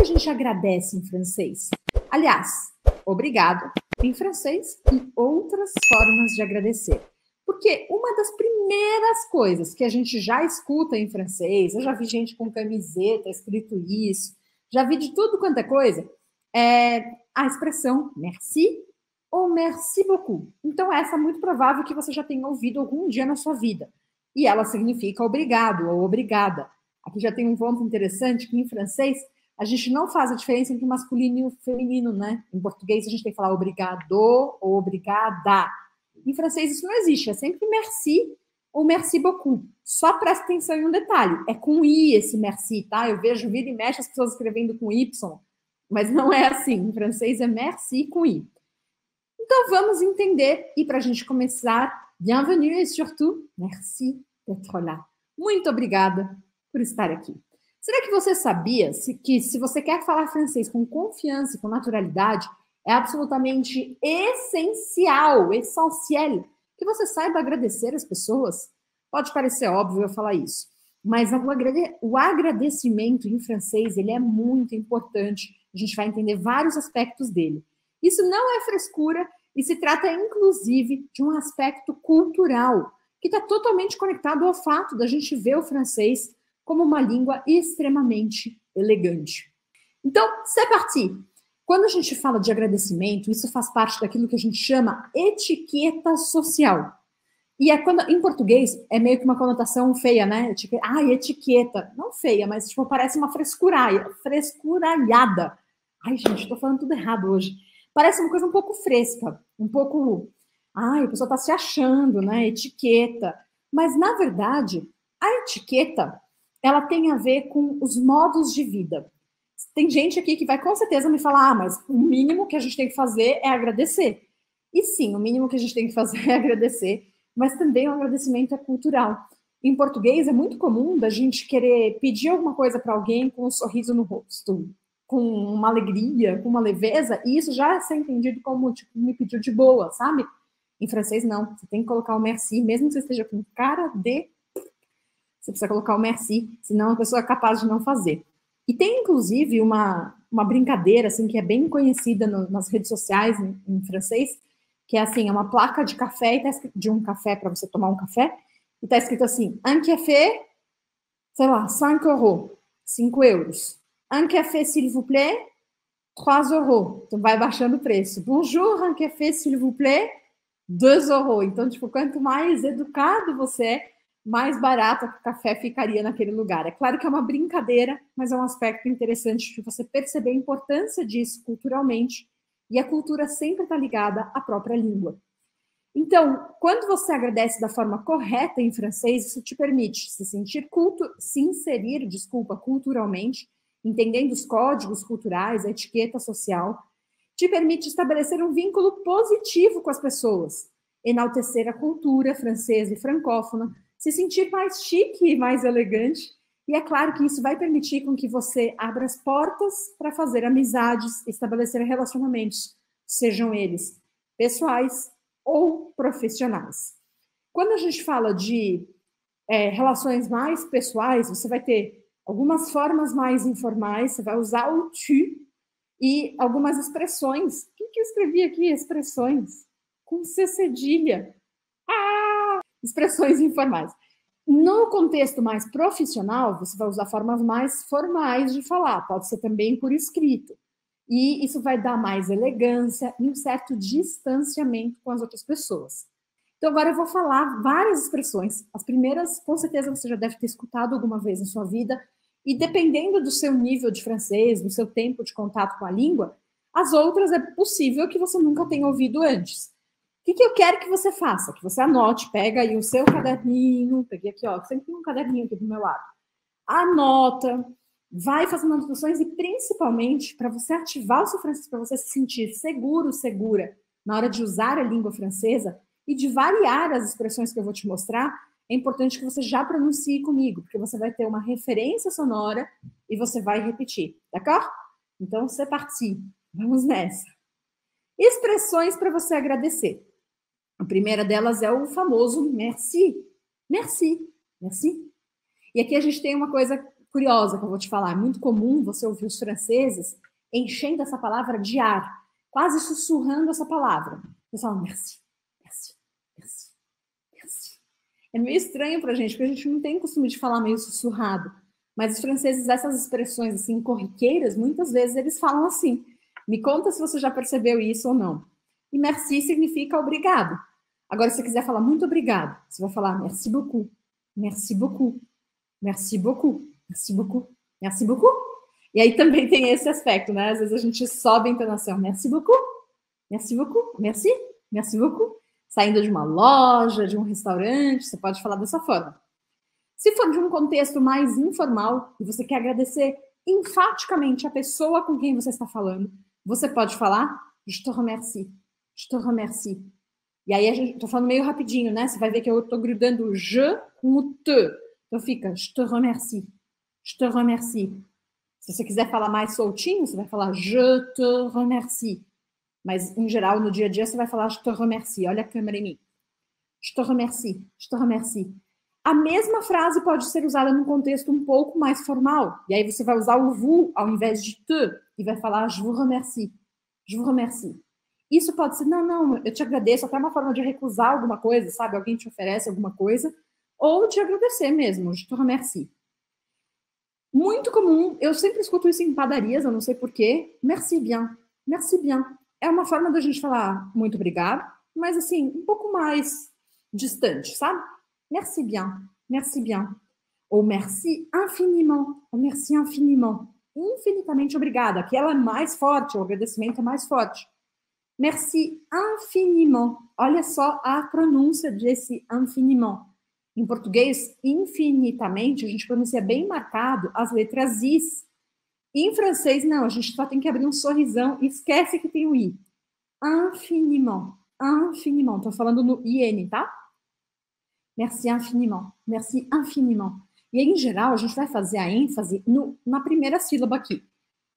que a gente agradece em francês? Aliás, obrigado em francês e outras formas de agradecer. Porque uma das primeiras coisas que a gente já escuta em francês, eu já vi gente com camiseta escrito isso, já vi de tudo quanto é coisa, é a expressão merci ou merci beaucoup. Então, essa é muito provável que você já tenha ouvido algum dia na sua vida. E ela significa obrigado ou obrigada. Aqui já tem um ponto interessante que em francês a gente não faz a diferença entre masculino e o feminino, né? Em português a gente tem que falar obrigado ou obrigada. Em francês isso não existe, é sempre merci ou merci beaucoup. Só presta atenção em um detalhe, é com i esse merci, tá? Eu vejo vira e mexe as pessoas escrevendo com y, mas não é assim, em francês é merci com i. Então vamos entender, e para a gente começar, bienvenue e surtout, merci d'être là. Muito obrigada por estar aqui. Será que você sabia que se você quer falar francês com confiança e com naturalidade, é absolutamente essencial, que você saiba agradecer as pessoas? Pode parecer óbvio eu falar isso, mas o agradecimento em francês, ele é muito importante. A gente vai entender vários aspectos dele. Isso não é frescura e se trata, inclusive, de um aspecto cultural, que está totalmente conectado ao fato da gente ver o francês como uma língua extremamente elegante. Então, c'est parti! Quando a gente fala de agradecimento, isso faz parte daquilo que a gente chama etiqueta social. E é quando, em português é meio que uma conotação feia, né? Etiqueta. Não feia, mas tipo, parece uma frescuralhada. Ai, gente, tô falando tudo errado hoje. Parece uma coisa um pouco fresca, um pouco... Ai, a pessoa tá se achando, né? Etiqueta. Mas, na verdade, a etiqueta, ela tem a ver com os modos de vida. Tem gente aqui que vai com certeza me falar, mas o mínimo que a gente tem que fazer é agradecer. E sim, o mínimo que a gente tem que fazer é agradecer, mas também o agradecimento é cultural. Em português é muito comum da gente querer pedir alguma coisa para alguém com um sorriso no rosto, com uma alegria, com uma leveza, e isso já é entendido como tipo, me pediu de boa, sabe? Em francês não, você tem que colocar o merci, mesmo que você esteja com cara de... Você precisa colocar o merci, senão a pessoa é capaz de não fazer. E tem, inclusive, uma brincadeira, assim, que é bem conhecida nas redes sociais, em francês, que é, assim, é uma placa de café, e tá escrito, de um café, para você tomar um café, e tá escrito assim, un café, sei lá, 5 euros, 5 euros. Un café, s'il vous plaît, 3 euros. Então, vai baixando o preço. Bonjour, un café, s'il vous plaît, 2 euros. Então, tipo, quanto mais educado você é, mais barato que o café ficaria naquele lugar. É claro que é uma brincadeira, mas é um aspecto interessante de você perceber a importância disso culturalmente, e a cultura sempre está ligada à própria língua. Então, quando você agradece da forma correta em francês, isso te permite se inserir culturalmente, entendendo os códigos culturais, a etiqueta social, te permite estabelecer um vínculo positivo com as pessoas, enaltecer a cultura francesa e francófona, se sentir mais chique e mais elegante. E é claro que isso vai permitir com que você abra as portas para fazer amizades, estabelecer relacionamentos, sejam eles pessoais ou profissionais. Quando a gente fala de relações mais pessoais, você vai ter algumas formas mais informais, você vai usar o tu e algumas expressões. O que eu escrevi aqui? Expressões com C cedilha. Expressões informais. No contexto mais profissional, você vai usar formas mais formais de falar, pode ser também por escrito. E isso vai dar mais elegância e um certo distanciamento com as outras pessoas. Então agora eu vou falar várias expressões. As primeiras, com certeza, você já deve ter escutado alguma vez na sua vida. E dependendo do seu nível de francês, do seu tempo de contato com a língua, as outras é possível que você nunca tenha ouvido antes. O que eu quero que você faça? Que você anote, pega aí o seu caderninho, peguei aqui, ó, sempre tem um caderninho aqui do meu lado. Anota, vai fazendo anotações e principalmente para você ativar o seu francês, para você se sentir seguro, segura na hora de usar a língua francesa e de variar as expressões que eu vou te mostrar, é importante que você já pronuncie comigo, porque você vai ter uma referência sonora e você vai repetir, d'accord? Então, c'est parti, vamos nessa. Expressões para você agradecer. A primeira delas é o famoso merci. Merci. E aqui a gente tem uma coisa curiosa que eu vou te falar. É muito comum você ouvir os franceses enchendo essa palavra de ar, quase sussurrando essa palavra. Eles falam merci, merci, merci, merci. É meio estranho pra gente, porque a gente não tem costume de falar meio sussurrado. Mas os franceses, essas expressões assim corriqueiras, muitas vezes eles falam assim. Me conta se você já percebeu isso ou não. E merci significa obrigado. Agora, se você quiser falar muito obrigado, você vai falar merci beaucoup, merci beaucoup, merci beaucoup, merci beaucoup, merci beaucoup. E aí também tem esse aspecto, né? Às vezes a gente sobe a entonação, merci beaucoup, merci beaucoup, merci, merci beaucoup. Saindo de uma loja, de um restaurante, você pode falar dessa forma. Se for de um contexto mais informal e você quer agradecer enfaticamente a pessoa com quem você está falando, você pode falar je te remercie, je te remercie. E aí, estou falando meio rapidinho, né? Você vai ver que eu estou grudando o je com o te. Então fica je te remercie, je te remercie. Se você quiser falar mais soltinho, você vai falar je te remercie. Mas, em geral, no dia a dia, você vai falar je te remercie. Olha a câmera em mim. Je te remercie, je te remercie. A mesma frase pode ser usada num contexto um pouco mais formal. E aí você vai usar o vous ao invés de te e vai falar je vous remercie, je vous remercie. Isso pode ser, não, não, eu te agradeço, até uma forma de recusar alguma coisa, sabe? Alguém te oferece alguma coisa, ou te agradecer mesmo, je te remercie. Muito comum, eu sempre escuto isso em padarias, eu não sei porquê, merci bien, merci bien. É uma forma da gente falar muito obrigado, mas assim, um pouco mais distante, sabe? Merci bien, merci bien. Ou merci infiniment, ou merci infiniment. Infinitamente obrigada, aqui ela é mais forte, o agradecimento é mais forte. Merci infiniment. Olha só a pronúncia desse infiniment. Em português, infinitamente, a gente pronuncia bem marcado as letras Is. Em francês, não, a gente só tem que abrir um sorrisão e esquece que tem o I. Infiniment, infiniment. Estou falando no IN, tá? Merci infiniment, merci infiniment. E aí, em geral, a gente vai fazer a ênfase na primeira sílaba aqui.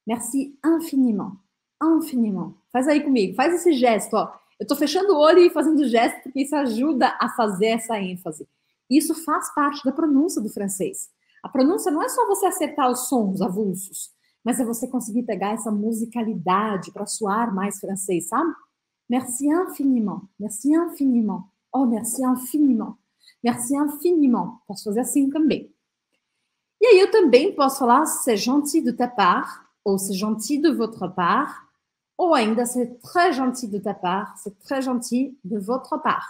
Merci infiniment, infiniment. Faz aí comigo, faz esse gesto, ó. Eu tô fechando o olho e fazendo gesto porque isso ajuda a fazer essa ênfase. Isso faz parte da pronúncia do francês. A pronúncia não é só você acertar os sons avulsos, mas é você conseguir pegar essa musicalidade para soar mais francês, sabe? Merci infiniment, merci infiniment, oh, merci infiniment, merci infiniment. Posso fazer assim também. E aí eu também posso falar c'est gentil de ta part, ou c'est gentil de votre part, ou ainda, c'est très gentil de ta part, c'est très gentil de votre part.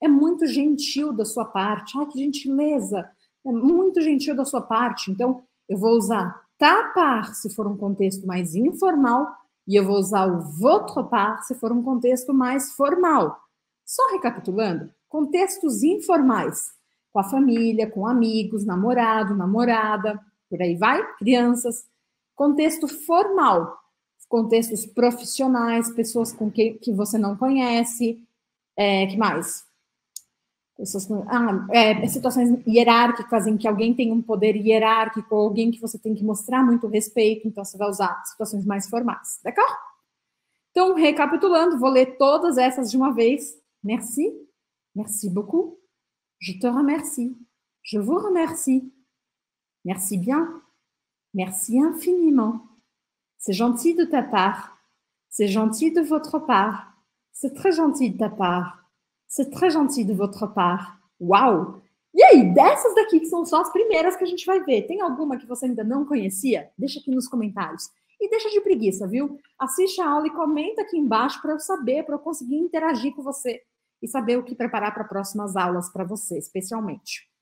É muito gentil da sua parte. Ai, que gentileza. É muito gentil da sua parte. Então, eu vou usar ta part se for um contexto mais informal e eu vou usar o votre part se for um contexto mais formal. Só recapitulando, contextos informais, com a família, com amigos, namorado, namorada, por aí vai, crianças. Contexto formal, contextos profissionais, pessoas com que você não conhece, que mais? Pessoas com, situações hierárquicas em que alguém tem um poder hierárquico, alguém que você tem que mostrar muito respeito, então você vai usar situações mais formais, d'accord? Então, recapitulando, vou ler todas essas de uma vez. Merci, merci beaucoup, je te remercie, je vous remercie, merci bien, merci infiniment. C'est gentil de ta part. C'est gentil de votre part. C'est très gentil de ta part. C'est très gentil de votre part. Uau! E aí, dessas daqui que são só as primeiras que a gente vai ver, tem alguma que você ainda não conhecia? Deixa aqui nos comentários. E deixa de preguiça, viu? Assiste a aula e comenta aqui embaixo para eu saber, para eu conseguir interagir com você e saber o que preparar para próximas aulas para você, especialmente.